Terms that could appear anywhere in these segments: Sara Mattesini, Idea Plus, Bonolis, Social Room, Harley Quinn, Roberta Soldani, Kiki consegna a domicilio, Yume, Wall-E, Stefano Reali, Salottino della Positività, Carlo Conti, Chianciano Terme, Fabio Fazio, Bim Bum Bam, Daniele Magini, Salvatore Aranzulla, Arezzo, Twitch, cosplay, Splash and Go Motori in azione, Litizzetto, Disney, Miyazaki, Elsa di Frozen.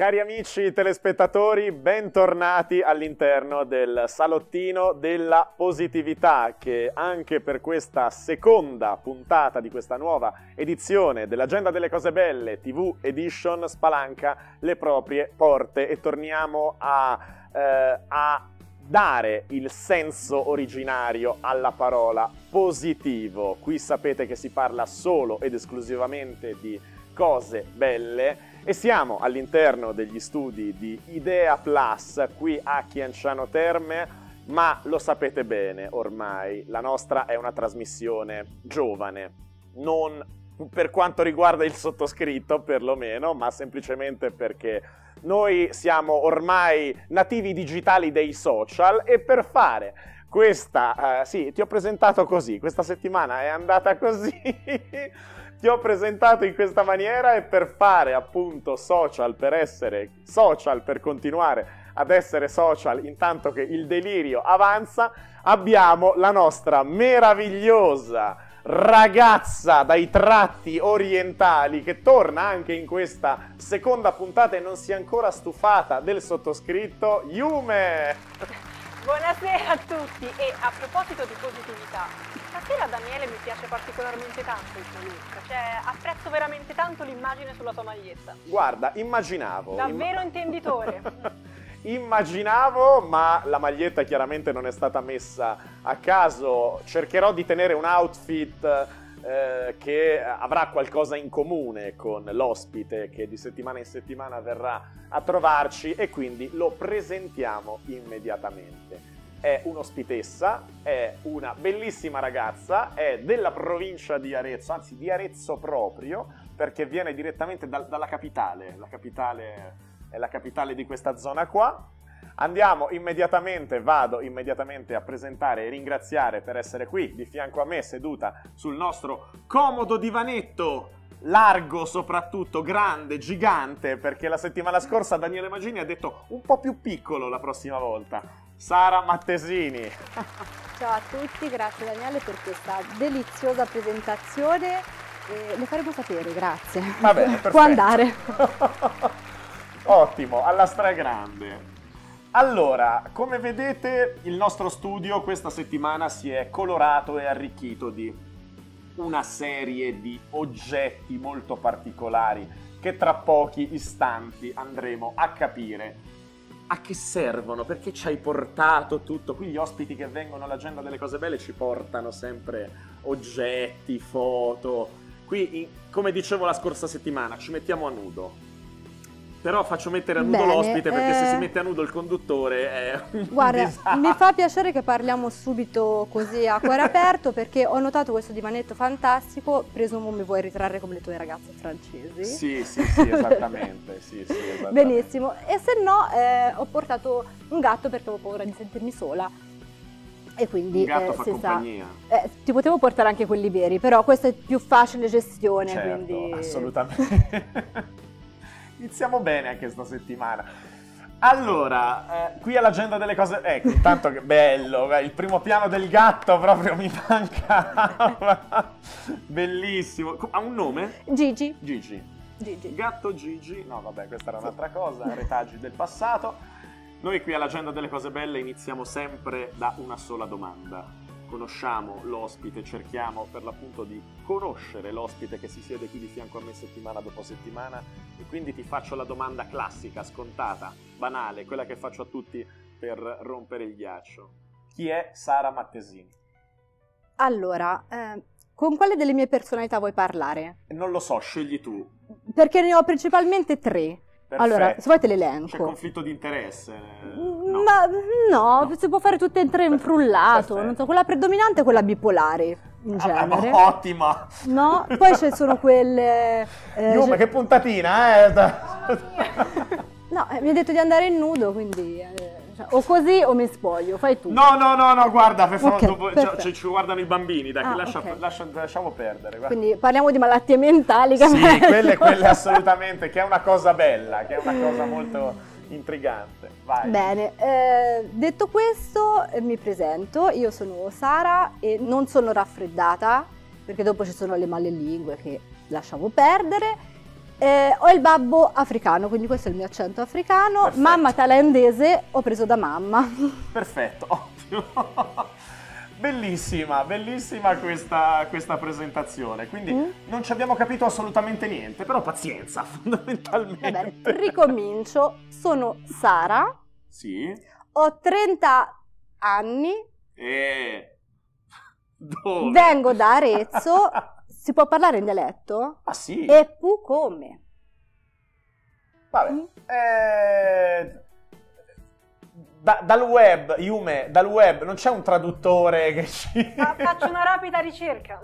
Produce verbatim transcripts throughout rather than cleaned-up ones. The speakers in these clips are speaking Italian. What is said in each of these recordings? Cari amici telespettatori, bentornati all'interno del Salottino della Positività, che anche per questa seconda puntata di questa nuova edizione dell'Agenda delle Cose Belle tivù Edition spalanca le proprie porte e torniamo a, eh, a dare il senso originario alla parola positivo. Qui sapete che si parla solo ed esclusivamente di cose belle. E siamo all'interno degli studi di Idea Plus qui a Chianciano Terme, ma lo sapete bene ormai, la nostra è una trasmissione giovane, non per quanto riguarda il sottoscritto perlomeno, ma semplicemente perché noi siamo ormai nativi digitali dei social e per fare questa, uh, sì, ti ho presentato così, questa settimana è andata così... Ti ho presentato in questa maniera e per fare appunto social, per essere social, per continuare ad essere social intanto che il delirio avanza, abbiamo la nostra meravigliosa ragazza dai tratti orientali che torna anche in questa seconda puntata e non si è ancora stufata del sottoscritto, Yume! Buonasera a tutti e a proposito di positività, stasera Daniele mi piace particolarmente tanto il suo look, cioè apprezzo veramente tanto l'immagine sulla sua maglietta. Guarda, immaginavo... Davvero imm intenditore! Immaginavo, ma la maglietta chiaramente non è stata messa a caso, cercherò di tenere un outfit... Eh, che avrà qualcosa in comune con l'ospite che di settimana in settimana verrà a trovarci e quindi lo presentiamo immediatamente. È un'ospitessa, è una bellissima ragazza, è della provincia di Arezzo, anzi di Arezzo proprio, perché viene direttamente da, dalla capitale, la capitale è la capitale di questa zona qua. Andiamo immediatamente, vado immediatamente a presentare e ringraziare per essere qui di fianco a me, seduta sul nostro comodo divanetto, largo soprattutto, grande, gigante, perché la settimana scorsa Daniele Magini ha detto un po' più piccolo la prossima volta. Sara Mattesini. Ciao a tutti, grazie Daniele per questa deliziosa presentazione, e le faremo sapere, grazie. Va bene, perfetto. Può andare. Ottimo, alla stragrande. Allora, come vedete il nostro studio questa settimana si è colorato e arricchito di una serie di oggetti molto particolari che tra pochi istanti andremo a capire a che servono, perché ci hai portato tutto. Qui gli ospiti che vengono all'Agenda delle Cose Belle ci portano sempre oggetti, foto. Qui, come dicevo la scorsa settimana, ci mettiamo a nudo. Però faccio mettere a nudo l'ospite perché eh... se si mette a nudo il conduttore è un Guarda, disastro. Mi fa piacere che parliamo subito così a cuore aperto perché ho notato questo divanetto fantastico, presumo mi vuoi ritrarre come le tue ragazze francesi. Sì, sì, sì, esattamente. sì, sì, esattamente. Benissimo. E se no eh, ho portato un gatto perché avevo paura di sentirmi sola. E quindi, un gatto eh, fa compagnia. Sa, eh, ti potevo portare anche quelli veri, però questo è più facile gestione. Certo, quindi... assolutamente. Iniziamo bene anche sta settimana. Allora, eh, qui all'Agenda delle Cose... Ecco, intanto che bello, il primo piano del gatto proprio mi mancava. Bellissimo. Ha un nome? Gigi. Gigi. Gigi. Gatto Gigi. No, vabbè, questa era un'altra cosa, retaggi del passato. Noi qui all'Agenda delle Cose Belle iniziamo sempre da una sola domanda. Conosciamo l'ospite, cerchiamo per l'appunto di conoscere l'ospite che si siede qui di fianco a me settimana dopo settimana e quindi ti faccio la domanda classica, scontata, banale, quella che faccio a tutti per rompere il ghiaccio. Chi è Sara Mattesini? Allora, eh, con quale delle mie personalità vuoi parlare? Non lo so, scegli tu. Perché ne ho principalmente tre. Perfetto. Allora, se vuoi te l'elenco. C'è conflitto di interesse? No. Ma no, no, si può fare tutte e tre in frullato, non so, quella predominante e quella bipolare, in genere. Ah, ottima! No, poi ci sono quelle... Eh, Yume, che puntatina, eh! No, eh, mi ha detto di andare in nudo, quindi... Eh, cioè, o così o mi spoglio, fai tu. No, no, no, no, guarda, per favore, okay, dopo, ci, ci guardano i bambini, dai, ah, lascia, okay. lascia, lasciamo perdere. Guarda. Quindi parliamo di malattie mentali, capito? Sì, quelle, quelle assolutamente, che è una cosa bella, che è una cosa molto... intrigante, vai. Bene, eh, detto questo eh, mi presento, io sono Sara e non sono raffreddata perché dopo ci sono le male lingue che lasciamo perdere Eh, ho il babbo africano, quindi questo è il mio accento africano. Perfetto. Mamma thailandese, ho preso da mamma. Perfetto, ottimo. Bellissima, bellissima questa, questa presentazione, quindi mm. non ci abbiamo capito assolutamente niente, però pazienza, fondamentalmente. Vabbè, ricomincio, sono Sara, sì. Ho trenta anni, e... Dove? Vengo da Arezzo, si può parlare in dialetto? Ah sì? E pu come? Vabbè, mm. eh... Da, dal web, Yume, dal web non c'è un traduttore che ci... Faccio una rapida ricerca.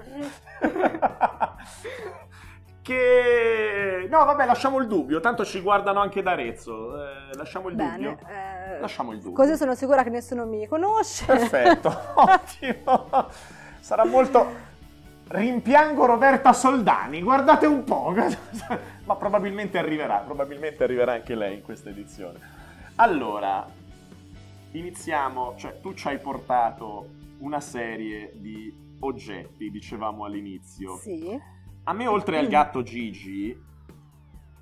Che... No, vabbè, lasciamo il dubbio, tanto ci guardano anche da Arezzo. Eh, lasciamo il Bene, dubbio. Eh... Lasciamo il dubbio. Così sono sicura che nessuno mi conosce. Perfetto, ottimo. Sarà molto... Rimpiango Roberta Soldani, guardate un po'. Ma probabilmente arriverà, probabilmente arriverà anche lei in questa edizione. Allora... Iniziamo, cioè tu ci hai portato una serie di oggetti, dicevamo all'inizio. Sì. A me oltre al gatto Gigi,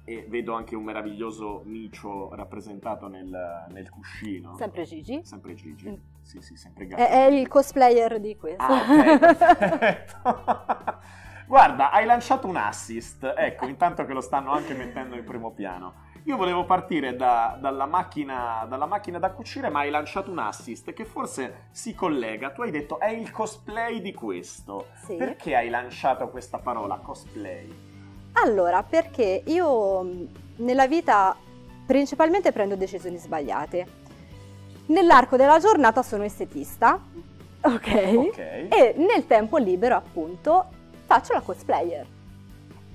e vedo anche un meraviglioso micio rappresentato nel, nel cuscino. Sempre Gigi. Sempre Gigi, mm. sì sì, sempre gatto. È, è il cosplayer di questo. Ah, okay, perfetto. Guarda, hai lanciato un assist, ecco, intanto che lo stanno anche mettendo in primo piano. Io volevo partire da, dalla, macchina, dalla macchina da cucire, ma hai lanciato un assist che forse si collega. Tu hai detto, è il cosplay di questo. Sì. Perché hai lanciato questa parola, cosplay? Allora, perché io nella vita principalmente prendo decisioni sbagliate. Nell'arco della giornata sono estetista, ok? Okay. E nel tempo libero, appunto, faccio la cosplayer.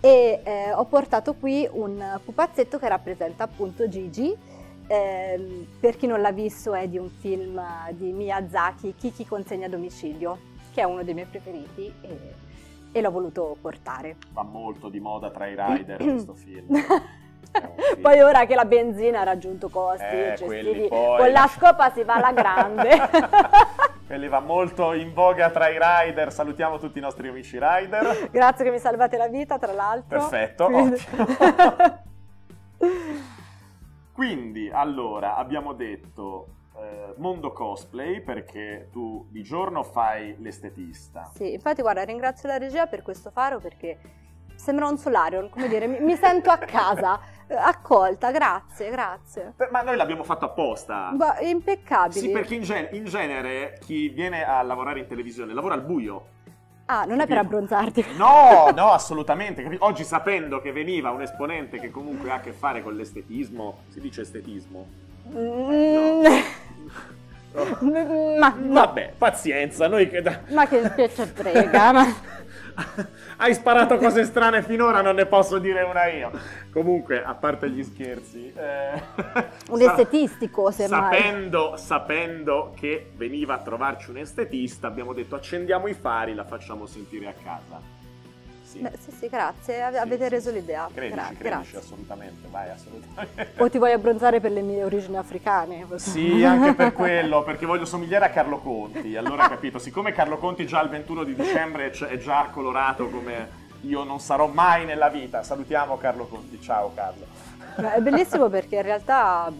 E eh, ho portato qui un pupazzetto che rappresenta appunto Gigi, eh, per chi non l'ha visto è di un film di Miyazaki, Kiki consegna a domicilio, che è uno dei miei preferiti e, e l'ho voluto portare. Va molto di moda tra i rider questo film. film. Poi ora che la benzina ha raggiunto costi, eh, cioè, poi... con la scopa si va alla grande. Quelli va molto in voga tra i rider, salutiamo tutti i nostri amici rider. Grazie che mi salvate la vita, tra l'altro. Perfetto, quindi... ottimo. Quindi, allora, abbiamo detto eh, mondo cosplay, perché tu di giorno fai l'estetista. Sì, infatti guarda, ringrazio la regia per questo faro, perché sembra un solarium, come dire, mi, mi sento a casa. Accolta, grazie, grazie. Ma noi l'abbiamo fatto apposta. Beh, impeccabili. Sì, perché in, gen in genere chi viene a lavorare in televisione lavora al buio. Ah, non capito? È per abbronzarti. No, no, assolutamente. Capito? Oggi, sapendo che veniva un esponente che comunque ha a che fare con l'estetismo, si dice estetismo? Mm. No. No. Ma, no. Vabbè, pazienza. Noi che da... Ma che ci frega, ma... Hai sparato cose strane finora, non ne posso dire una io. Comunque, a parte gli scherzi, eh, un estetistico, semmai. Sapendo, sapendo che veniva a trovarci un estetista, abbiamo detto accendiamo i fari, la facciamo sentire a casa. Sì, Beh, sì, sì, grazie, avete sì, reso sì. l'idea. Credici, Gra credici, grazie. assolutamente, vai, assolutamente. O ti vuoi abbronzare per le mie origini africane? Sì, anche per quello, perché voglio somigliare a Carlo Conti, allora capito, siccome Carlo Conti già il ventuno di dicembre è già colorato come io non sarò mai nella vita, salutiamo Carlo Conti, ciao Carlo. Beh, è bellissimo perché in realtà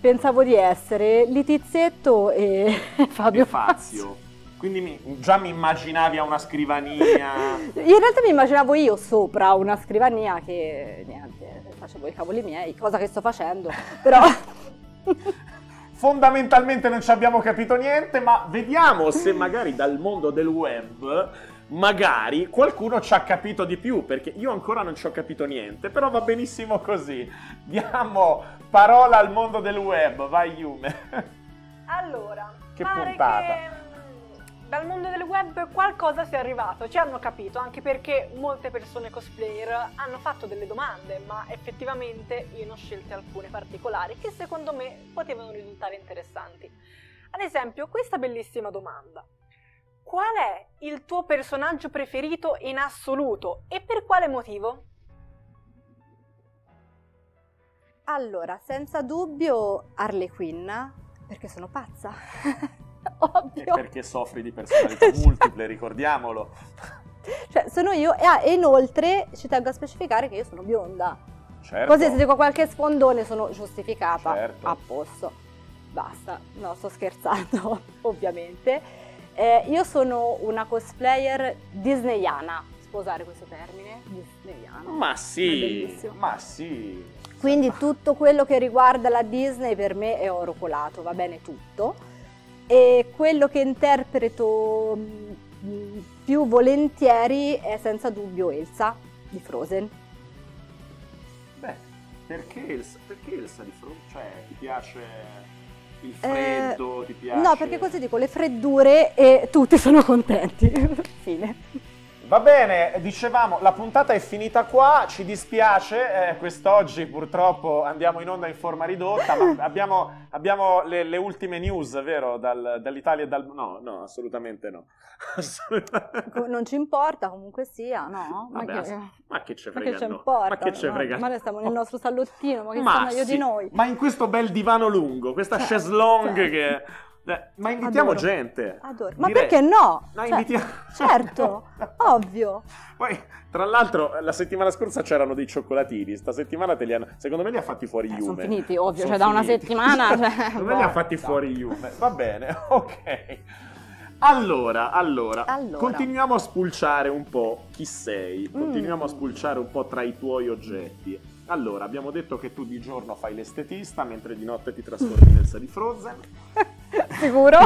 pensavo di essere Litizzetto e Fabio e Fazio. Fazio. Quindi mi, già mi immaginavi a una scrivania? In realtà mi immaginavo io sopra una scrivania che niente, facevo i cavoli miei, cosa che sto facendo, però... Fondamentalmente non ci abbiamo capito niente, ma vediamo se magari dal mondo del web magari qualcuno ci ha capito di più, perché io ancora non ci ho capito niente, però va benissimo così. Diamo parola al mondo del web, vai Yume. Allora, che puntata. Che... Dal mondo del web qualcosa si è arrivato, ci hanno capito, anche perché molte persone cosplayer hanno fatto delle domande, ma effettivamente io ne ho scelte alcune particolari che secondo me potevano risultare interessanti. Ad esempio, questa bellissima domanda. Qual è il tuo personaggio preferito in assoluto e per quale motivo? Allora, senza dubbio Harley Quinn, perché sono pazza. Ovvio. E perché soffri di personalità multiple, ricordiamolo. Cioè, sono io e, ah, e inoltre ci tengo a specificare che io sono bionda. Certo. Così se dico qualche sfondone sono giustificata, certo. A posto. Basta, no, sto scherzando, ovviamente. Eh, io sono una cosplayer disneyana, sposare questo termine, disneyana. Ma sì, ma sì. Quindi tutto quello che riguarda la Disney per me è oro colato, va bene tutto. E quello che interpreto più volentieri è senza dubbio Elsa di Frozen. Beh, perché Elsa, perché Elsa di Frozen? Cioè, ti piace... il freddo, eh, ti piace? No, perché così dico le freddure e tutti sono contenti. Fine. Va bene, dicevamo, la puntata è finita qua, ci dispiace, eh, quest'oggi purtroppo andiamo in onda in forma ridotta, ma abbiamo, abbiamo le, le ultime news, vero? Dal, dall'Italia e dal... No, no, assolutamente no. Assolutamente. Non ci importa, comunque sia, no? Ma, Vabbè, che, ma che ce frega? Ma che no? importa, ma che ce no? frega? Ma noi stiamo nel nostro salottino, ma che ma sono sì, io di noi? Ma in questo bel divano lungo, questa cioè, chaise-longue cioè. che... Ma invitiamo Adoro. gente. Adoro. Ma Direi. perché no? no cioè, invitiamo... Certo, ovvio. Poi, tra l'altro, la settimana scorsa c'erano dei cioccolatini. Sta settimana te li hanno... Secondo me li ha fatti fuori Yume. Eh, sono finiti, ovvio, sono cioè finiti. da una settimana. Cioè... Secondo me li ha fatti fuori Yume. Va bene, ok. Allora, allora, allora, continuiamo a spulciare un po' chi sei. Continuiamo mm. a spulciare un po' tra i tuoi oggetti. Allora, abbiamo detto che tu di giorno fai l'estetista, mentre di notte ti trasformi in Elsa di Frozen. Sicuro?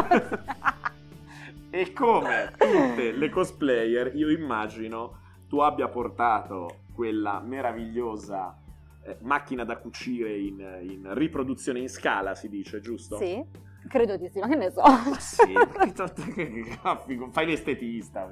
E come tutte le cosplayer, io immagino tu abbia portato quella meravigliosa eh, macchina da cucire in, in riproduzione in scala, si dice, giusto? Sì, credo di sì, ma che ne so. Ma sì, fai l'estetista,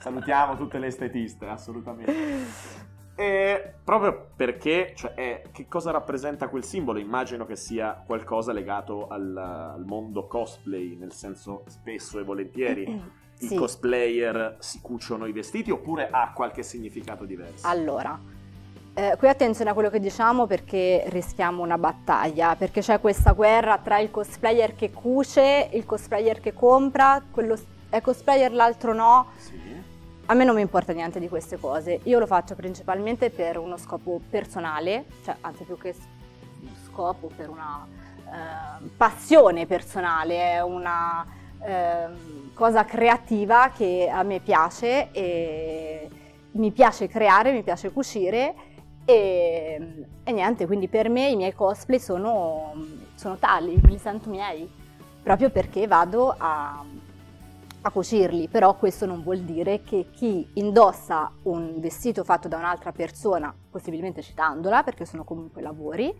salutiamo tutte le estetiste, assolutamente. E proprio perché, cioè, eh, che cosa rappresenta quel simbolo? Immagino che sia qualcosa legato al, al mondo cosplay, nel senso spesso e volentieri sì. i cosplayer si cuciono i vestiti oppure ha qualche significato diverso? Allora, eh, qui attenzione a quello che diciamo perché rischiamo una battaglia, perché c'è questa guerra tra il cosplayer che cuce, il cosplayer che compra, quello è cosplayer, l'altro no. Sì. A me non mi importa niente di queste cose, io lo faccio principalmente per uno scopo personale, cioè anzi più che scopo, per una eh, passione personale, è una eh, cosa creativa che a me piace, e mi piace creare, mi piace cucire e, e niente, quindi per me i miei cosplay sono, sono tali, mi sento miei, proprio perché vado a... a cucirli, però questo non vuol dire che chi indossa un vestito fatto da un'altra persona, possibilmente citandola, perché sono comunque lavori,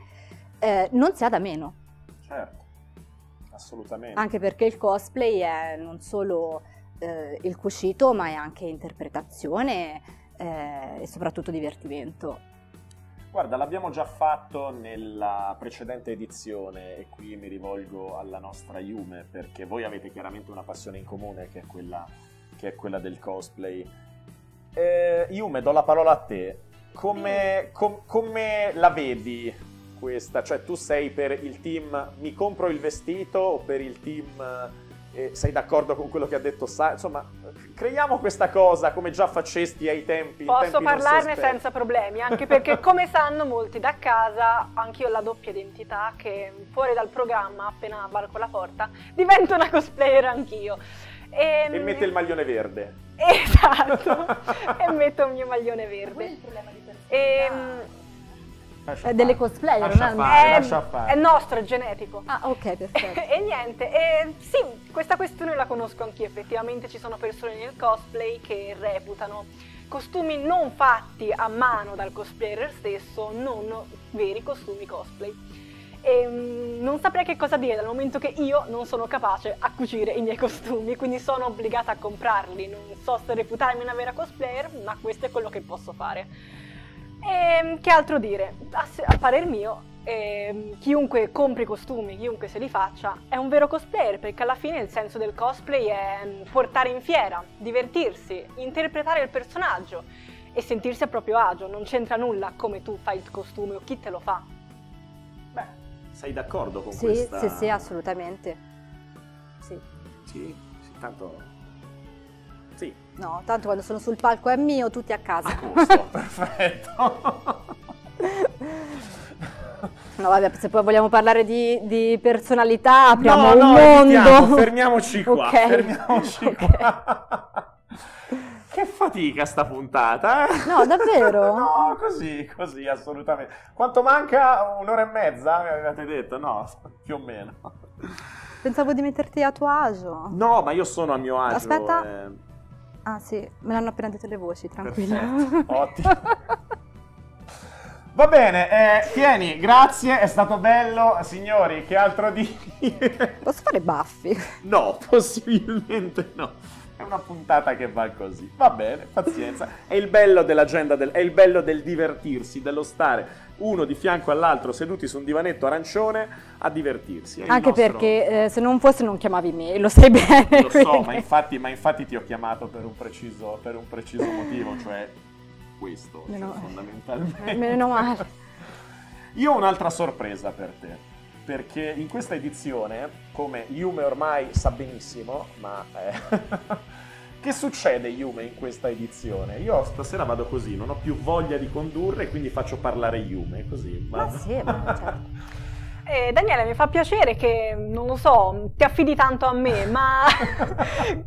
eh, non sia da meno. Certo, assolutamente. Anche perché il cosplay è non solo eh, il cucito, ma è anche interpretazione eh, e soprattutto divertimento. Guarda, l'abbiamo già fatto nella precedente edizione e qui mi rivolgo alla nostra Yume perché voi avete chiaramente una passione in comune che è quella, che è quella del cosplay. Eh, Yume, do la parola a te. Come, com, come la vedi questa? Cioè tu sei per il team mi compro il vestito o per il team eh, sei d'accordo con quello che ha detto Sara? Insomma, creiamo questa cosa come già facesti ai tempi. Posso tempi parlarne senza problemi, anche perché come sanno molti da casa, anch'io ho la doppia identità che fuori dal programma, appena varco la porta, divento una cosplayer anch'io. E, e mette il maglione verde. Esatto, e metto il mio maglione verde. È il problema di e, è delle cosplayer, lascia fare, è, lascia fare. È nostro, è genetico. Ah, ok, perfetto. E niente, e, sì, questa questione la conosco anch'io, effettivamente ci sono persone nel cosplay che reputano costumi non fatti a mano dal cosplayer stesso, non veri costumi cosplay. E mh, non saprei che cosa dire dal momento che io non sono capace a cucire i miei costumi, quindi sono obbligata a comprarli, non so se reputarmi una vera cosplayer, ma questo è quello che posso fare. E che altro dire? A, a parer mio, eh, chiunque compri costumi, chiunque se li faccia, è un vero cosplayer, perché alla fine il senso del cosplay è portare in fiera, divertirsi, interpretare il personaggio e sentirsi a proprio agio. Non c'entra nulla come tu fai il costume o chi te lo fa. Beh, sei d'accordo con sì, questa? Sì, sì, assolutamente. Sì. Sì, sì, tanto... Sì. No, tanto quando sono sul palco è mio, tutti a casa. A posto, perfetto. No, vabbè, se poi vogliamo parlare di, di personalità, apriamo no, un no, mondo. Evitiamo, fermiamoci qua, okay. fermiamoci okay. qua. Che fatica sta puntata, eh? No, davvero? No, così, così, assolutamente. Quanto manca? Un'ora e mezza? Mi avevate detto? No, più o meno. Pensavo di metterti a tuo agio. No, ma io sono a mio agio. Aspetta. Eh... Ah sì, me l'hanno appena detto le voci, tranquilla. Perfetto, ottimo. Va bene, eh, tieni, grazie, è stato bello. Signori, che altro dire? Posso fare baffi? No, possibilmente no. È una puntata che va così, va bene, pazienza. È il bello dell'agenda, del, è il bello del divertirsi, dello stare uno di fianco all'altro seduti su un divanetto arancione a divertirsi. Anche nostro... perché eh, se non fosse non chiamavi me, lo sai bene. Lo so, quindi... ma, infatti, ma infatti ti ho chiamato per un preciso, per un preciso motivo, cioè questo, meno... cioè, fondamentalmente. Meno male. Io ho un'altra sorpresa per te. Perché in questa edizione, come Yume ormai sa benissimo, ma eh, che succede Yume in questa edizione? Io stasera vado così, non ho più voglia di condurre, quindi faccio parlare Yume, così. Ma, ma sì, ma certo. Eh, Daniele, mi fa piacere che, non lo so, ti affidi tanto a me, ma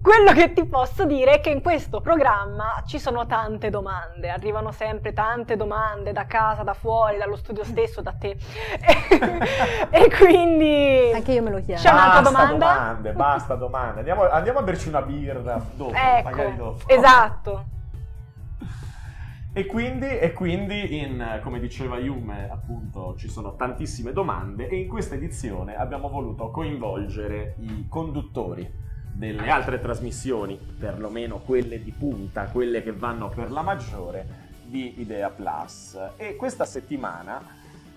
quello che ti posso dire è che in questo programma ci sono tante domande, arrivano sempre tante domande da casa, da fuori, dallo studio stesso, da te, e quindi... Anche io me lo chiedo. C'è un'altra domanda? Basta domande, basta domande, andiamo, andiamo a berci una birra dopo, ecco, magari dopo. Esatto. E quindi, e quindi in, come diceva Yume, appunto, ci sono tantissime domande e in questa edizione abbiamo voluto coinvolgere i conduttori delle altre trasmissioni, perlomeno quelle di punta, quelle che vanno per la maggiore, di Idea Plus. E questa settimana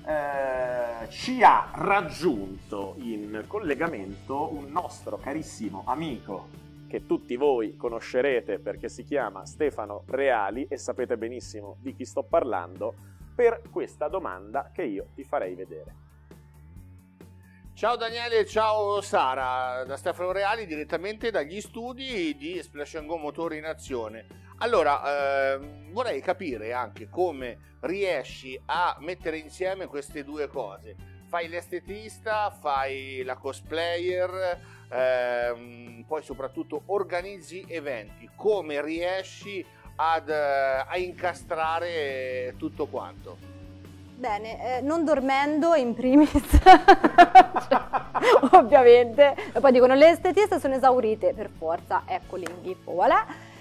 eh, ci ha raggiunto in collegamento un nostro carissimo amico, che tutti voi conoscerete perché si chiama Stefano Reali e sapete benissimo di chi sto parlando, per questa domanda che io ti farei vedere. Ciao Daniele, ciao Sara, da Stefano Reali direttamente dagli studi di Splash and Go Motori in azione. Allora, eh, vorrei capire anche come riesci a mettere insieme queste due cose. Fai l'estetista, fai la cosplayer, ehm, poi soprattutto organizzi eventi. Come riesci ad, a incastrare tutto quanto? Bene, eh, non dormendo in primis, cioè, ovviamente. E poi dicono le estetiste sono esaurite, per forza, eccoli in ghippo, voilà.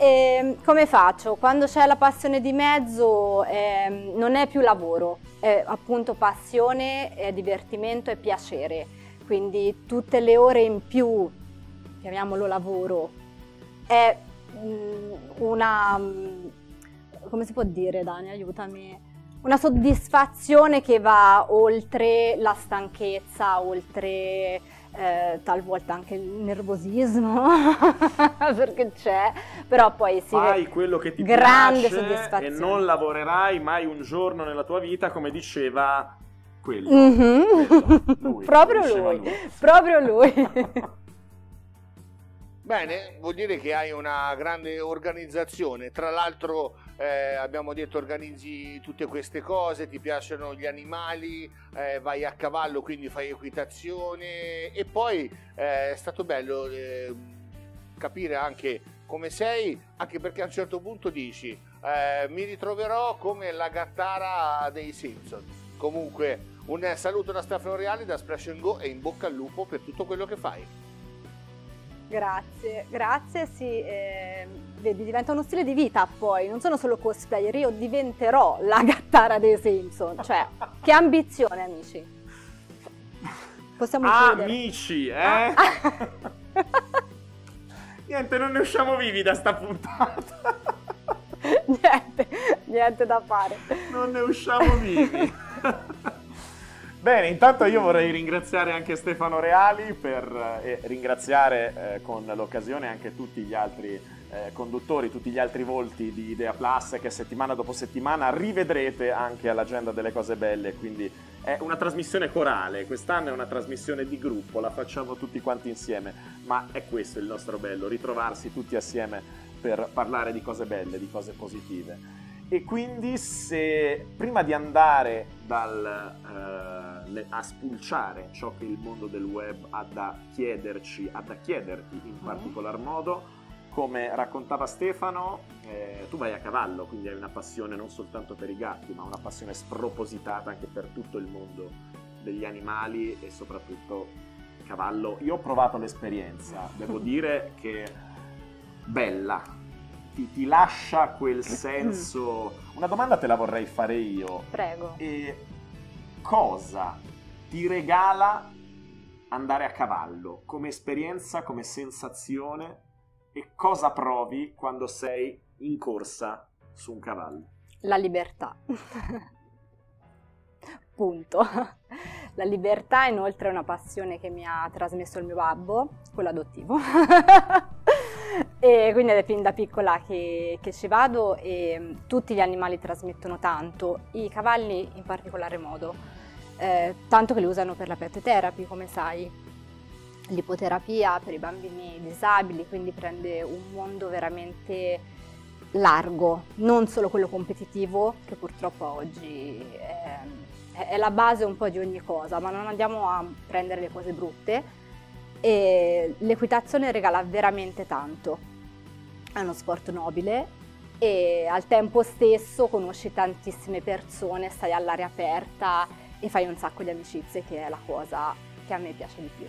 E come faccio? Quando c'è la passione di mezzo eh, non è più lavoro, è appunto passione, è divertimento e piacere, quindi tutte le ore in più, chiamiamolo lavoro, è una, come si può dire Dani, aiutami, una soddisfazione che va oltre la stanchezza, oltre... Eh, talvolta anche il nervosismo perché c'è, però poi si fai quello che ti grande piace soddisfazione. E non lavorerai mai un giorno nella tua vita, come diceva quello, mm-hmm. quello lui, proprio, diceva lui, lui. proprio lui proprio lui Bene, vuol dire che hai una grande organizzazione, tra l'altro eh, abbiamo detto organizzi tutte queste cose, ti piacciono gli animali, eh, vai a cavallo quindi fai equitazione e poi eh, è stato bello eh, capire anche come sei, anche perché a un certo punto dici eh, mi ritroverò come la gattara dei Simpson. Comunque un saluto da Stefano Reali, da Splash and Go e in bocca al lupo per tutto quello che fai. Grazie, grazie, sì, eh, vedi, diventa uno stile di vita poi, non sono solo cosplayer, io diventerò la gattara dei Simpson, cioè, che ambizione amici, possiamo ah, amici, eh? Ah. Niente, non ne usciamo vivi da sta puntata. niente, niente da fare. Non ne usciamo vivi. Bene, intanto io vorrei ringraziare anche Stefano Reali per, eh, e ringraziare eh, con l'occasione anche tutti gli altri eh, conduttori, tutti gli altri volti di Idea Plus che settimana dopo settimana rivedrete anche all'Agenda delle Cose Belle, quindi è una trasmissione corale, quest'anno è una trasmissione di gruppo, la facciamo tutti quanti insieme, ma è questo il nostro bello, ritrovarsi tutti assieme per parlare di cose belle, di cose positive. E quindi se prima di andare dal, uh, le, a spulciare ciò che il mondo del web ha da chiederci, ha da chiederti in particolar modo, come raccontava Stefano, eh, tu vai a cavallo, quindi hai una passione non soltanto per i gatti, ma una passione spropositata anche per tutto il mondo degli animali e soprattutto cavallo. Io ho provato l'esperienza, devo dire che bella. Ti, ti lascia quel senso. Una domanda te la vorrei fare io. Prego. E cosa ti regala andare a cavallo come esperienza, come sensazione, e cosa provi quando sei in corsa su un cavallo? La libertà. Punto. La libertà inoltre è una passione che mi ha trasmesso il mio babbo, quello adottivo. E quindi è fin da piccola che, che ci vado, e tutti gli animali trasmettono tanto, i cavalli in particolare modo, eh, tanto che li usano per la pet therapy, come sai, l'ipoterapia per i bambini disabili, quindi prende un mondo veramente largo, non solo quello competitivo che purtroppo oggi è, è la base un po' di ogni cosa, ma non andiamo a prendere le cose brutte. E l'equitazione regala veramente tanto, è uno sport nobile e al tempo stesso conosci tantissime persone, stai all'aria aperta e fai un sacco di amicizie, che è la cosa che a me piace di più.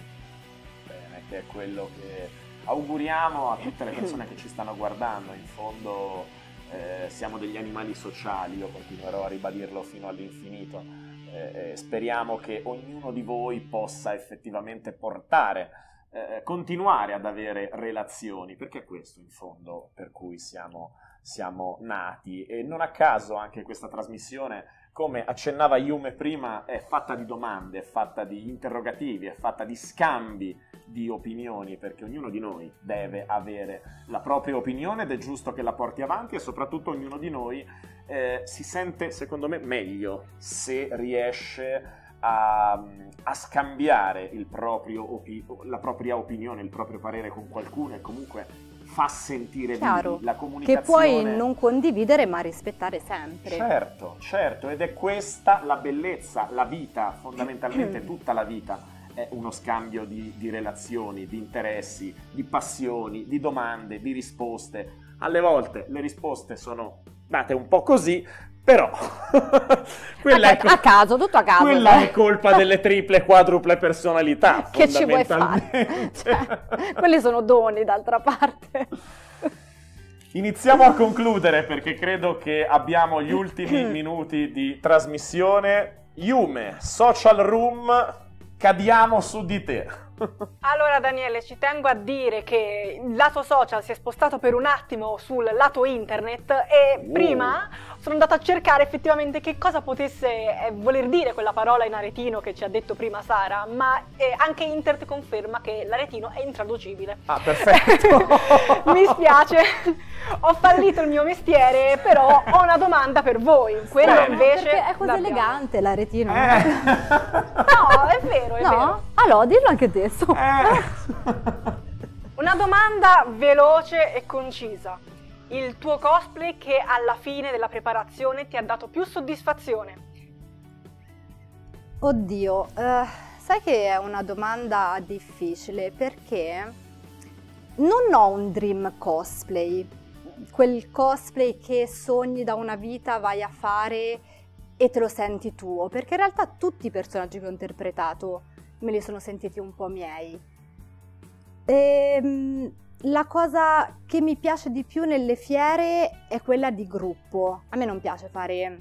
Bene, che è quello che auguriamo a tutte le persone che ci stanno guardando. In fondo eh, siamo degli animali sociali, io continuerò a ribadirlo fino all'infinito. Eh, speriamo che ognuno di voi possa effettivamente portare, eh, continuare ad avere relazioni, perché è questo in fondo per cui siamo, siamo nati. E non a caso anche questa trasmissione, come accennava Yume prima, è fatta di domande, è fatta di interrogativi, è fatta di scambi di opinioni, perché ognuno di noi deve avere la propria opinione ed è giusto che la porti avanti, e soprattutto ognuno di noi eh, si sente, secondo me, meglio se riesce a, a scambiare il proprio opi- la propria opinione, il proprio parere con qualcuno, e comunque fa sentire vivi la comunicazione. Che puoi non condividere ma rispettare sempre. Certo, certo, ed è questa la bellezza, la vita, fondamentalmente tutta la vita è uno scambio di, di relazioni, di interessi, di passioni, di domande, di risposte. Alle volte le risposte sono date un po' così, però quella a, è, a caso, tutto a caso. Quella dai. È colpa delle triple, quadruple personalità. Che ci vuoi fare? Cioè, quelli sono doni, d'altra parte. Iniziamo a concludere, perché credo che abbiamo gli ultimi minuti di trasmissione. Yume, Social Room, cadiamo su di te. Allora Daniele, ci tengo a dire che il lato social si è spostato per un attimo sul lato internet, e uh. prima sono andata a cercare effettivamente che cosa potesse eh, voler dire quella parola in aretino che ci ha detto prima Sara, ma eh, anche internet conferma che l'aretino è intraducibile. Ah, perfetto. Mi spiace, ho fallito il mio mestiere, però ho una domanda per voi. Quella sì, invece è così elegante l'aretino. Eh. No, è vero, è no? vero. Allora, dillo anche te. Eh. Una domanda veloce e concisa. Il tuo cosplay che alla fine della preparazione ti ha dato più soddisfazione? Oddio, eh, sai che è una domanda difficile, perché non ho un dream cosplay, quel cosplay che sogni da una vita, vai a fare e te lo senti tuo, perché in realtà tutti i personaggi che ho interpretato me li sono sentiti un po' miei. E la cosa che mi piace di più nelle fiere è quella di gruppo. A me non piace fare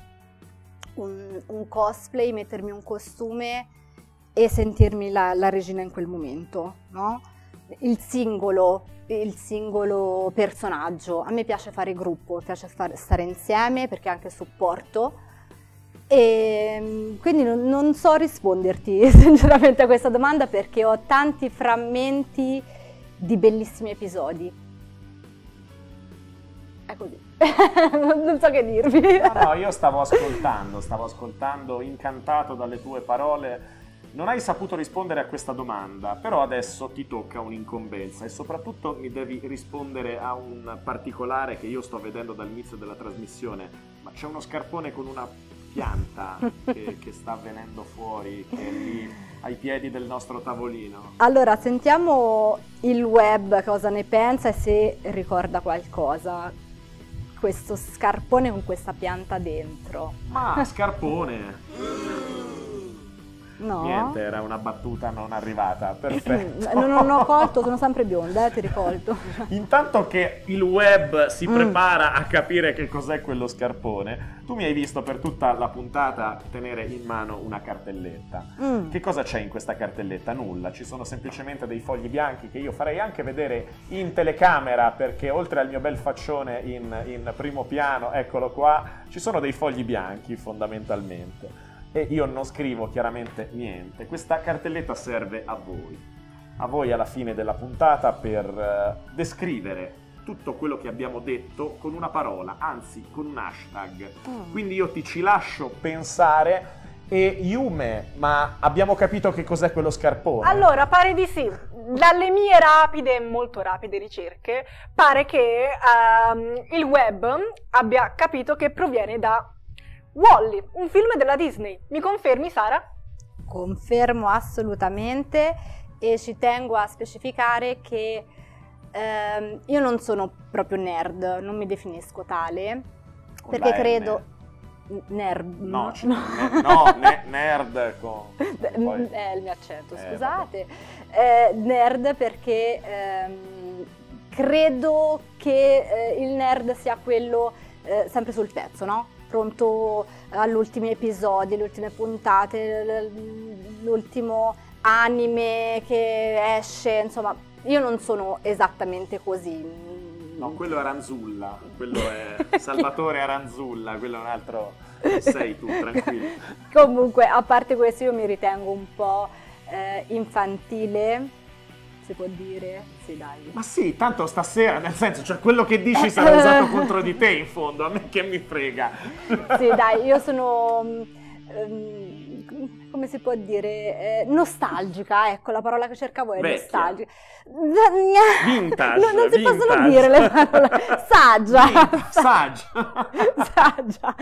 un, un cosplay, mettermi un costume e sentirmi la, la regina in quel momento, no? Il singolo, il singolo personaggio. A me piace fare gruppo, piace far, stare insieme, perché anche supporto. E quindi non so risponderti sinceramente a questa domanda, perché ho tanti frammenti di bellissimi episodi. È così. Non so che dirvi. No, no, io stavo ascoltando, stavo ascoltando incantato dalle tue parole. Non hai saputo rispondere a questa domanda, però adesso ti tocca un'incombenza, e soprattutto mi devi rispondere a un particolare che io sto vedendo dall'inizio della trasmissione. ma c'è uno scarpone con una pianta che, che sta venendo fuori, che è lì ai piedi del nostro tavolino. Allora sentiamo il web cosa ne pensa e se ricorda qualcosa questo scarpone con questa pianta dentro. Ma scarpone! No. Niente, era una battuta non arrivata, perfetto. Non, non ho colto, sono sempre bionda, eh, ti ricolto. Intanto che il web si mm. prepara a capire che cos'è quello scarpone, tu mi hai visto per tutta la puntata tenere in mano una cartelletta. Mm. Che cosa c'è in questa cartelletta? Nulla, ci sono semplicemente dei fogli bianchi che io farei anche vedere in telecamera, perché oltre al mio bel faccione in, in primo piano, eccolo qua, ci sono dei fogli bianchi fondamentalmente. E io non scrivo chiaramente niente. Questa cartelletta serve a voi, a voi alla fine della puntata, per uh, descrivere tutto quello che abbiamo detto con una parola, anzi con un hashtag. Mm. Quindi io ti ci lascio pensare. E Yume, ma abbiamo capito che cos'è quello scarpone? Allora, pare di sì. Dalle mie rapide, molto rapide ricerche, pare che um, il web abbia capito che proviene da Wall-E, un film della Disney. Mi confermi, Sara? Confermo assolutamente, e ci tengo a specificare che ehm, io non sono proprio nerd, non mi definisco tale, con perché credo... N nerd? No, no, ne no ne nerd con... Poi... Eh, il mio accento, eh, scusate. Eh, nerd perché ehm, credo che eh, il nerd sia quello eh, sempre sul pezzo, no? Pronto agli ultimi episodi, alle ultime puntate, l'ultimo anime che esce, insomma, io non sono esattamente così. No, quello è Aranzulla, quello è Salvatore Aranzulla, quello è un altro, sei tu, tranquillo. Comunque, a parte questo, io mi ritengo un po' eh, infantile, si può dire? Sì, dai. Ma sì, tanto stasera, nel senso, cioè quello che dici sarà usato contro di te in fondo, a me che mi frega. Sì, dai, io sono, um, come si può dire, eh, nostalgica, ecco, la parola che cercavo è vecchia. Nostalgica. Vintage, no, non si vintage. Possono dire le parole. Saggia. Vintage, saggia. Saggia.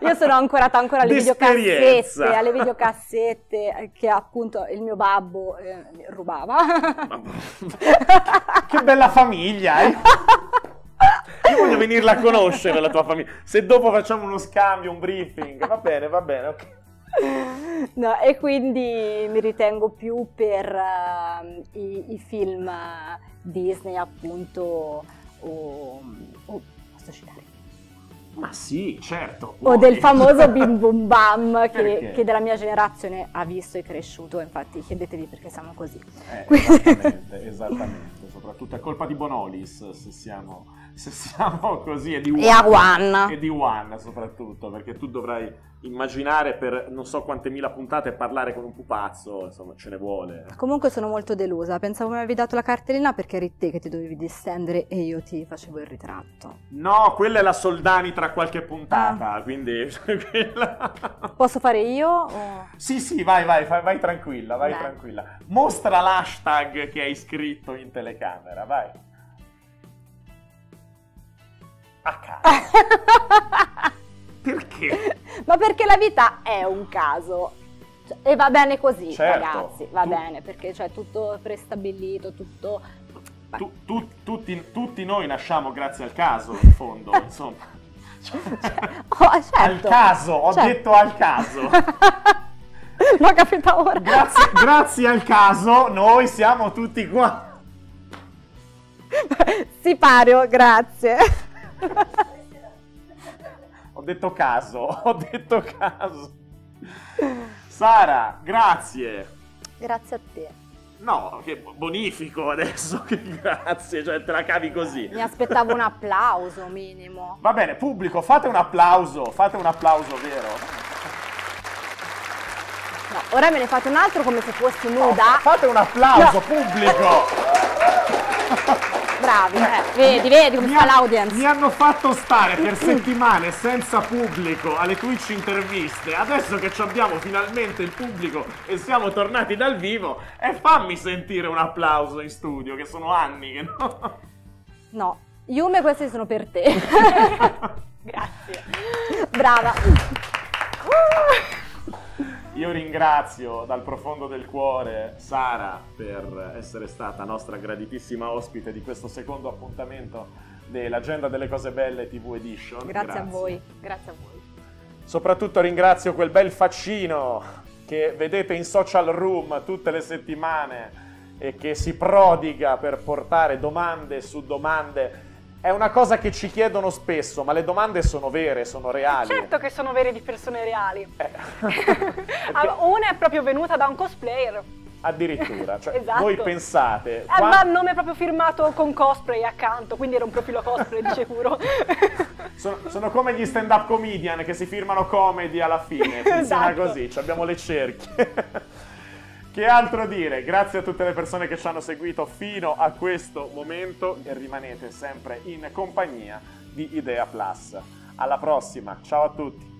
Io sono ancorata ancora alle videocassette, alle videocassette che appunto il mio babbo eh, rubava. Che bella famiglia, eh. Io voglio venirla a conoscere la tua famiglia. Se dopo facciamo uno scambio, un briefing, va bene, va bene, ok. No, e quindi mi ritengo più per uh, i, i film Disney, appunto, o... Oh, posso citare? Ma sì, certo. Puoi. O del famoso Bim Bum Bam, che, che della mia generazione ha visto e cresciuto, infatti chiedetevi perché siamo così. Eh, quindi... Esattamente, esattamente, soprattutto è colpa di Bonolis se siamo, se siamo così, e di One, e di One soprattutto, perché tu dovrai immaginare per non so quante mila puntate e parlare con un pupazzo, insomma ce ne vuole. Comunque sono molto delusa, pensavo mi avevi dato la cartellina perché eri te che ti dovevi distendere e io ti facevo il ritratto. No, quella è la Soldani tra qualche puntata, ah. Quindi quella... Posso fare io? O... Sì, sì, vai, vai, vai tranquilla, vai. Beh. Tranquilla. Mostra l'hashtag che hai scritto in telecamera, vai. A caso. Perché? Ma perché la vita è un caso, cioè, e va bene così, certo, ragazzi, va tu... bene, perché c'è, cioè, tutto prestabilito, tutto... Tu, tu, tutti, tutti noi nasciamo grazie al caso, in fondo, insomma. Cioè, oh, certo. Al caso, ho certo. detto al caso. L'ho capita ora. Grazie, grazie al caso noi siamo tutti qua. Sipario, grazie. Ho detto caso, ho detto caso. Sara, grazie. Grazie a te. No, che bonifico adesso, che grazie, cioè te la cavi così. Mi aspettavo un applauso minimo. Va bene, pubblico, fate un applauso, fate un applauso vero. No, ora me ne fate un altro come se fossi nuda. No, fate un applauso, no. Pubblico. Bravi, eh. vedi, vedi come mi fa l'audience. Mi hanno fatto stare per settimane senza pubblico alle Twitch interviste. Adesso che abbiamo finalmente il pubblico e siamo tornati dal vivo, e fammi sentire un applauso in studio, che sono anni che no. No, Yume, questi sono per te. Grazie. Brava. Io ringrazio dal profondo del cuore Sara per essere stata nostra graditissima ospite di questo secondo appuntamento dell'Agenda delle Cose Belle tivù Edition. Grazie, grazie a voi, grazie a voi. Soprattutto ringrazio quel bel faccino che vedete in Social Room tutte le settimane e che si prodiga per portare domande su domande. È una cosa che ci chiedono spesso, ma le domande sono vere, sono reali. Certo che sono vere, di persone reali. Eh. Una è proprio venuta da un cosplayer. Addirittura, cioè, esatto. Voi pensate... Eh, quando... Ma il nome è proprio firmato con cosplay accanto, quindi era un profilo cosplay di sicuro. Sono, sono come gli stand-up comedian che si firmano comedy alla fine, funziona esatto. Così, cioè abbiamo le cerchie. Che altro dire? Grazie a tutte le persone che ci hanno seguito fino a questo momento e rimanete sempre in compagnia di Idea Plus. Alla prossima, ciao a tutti!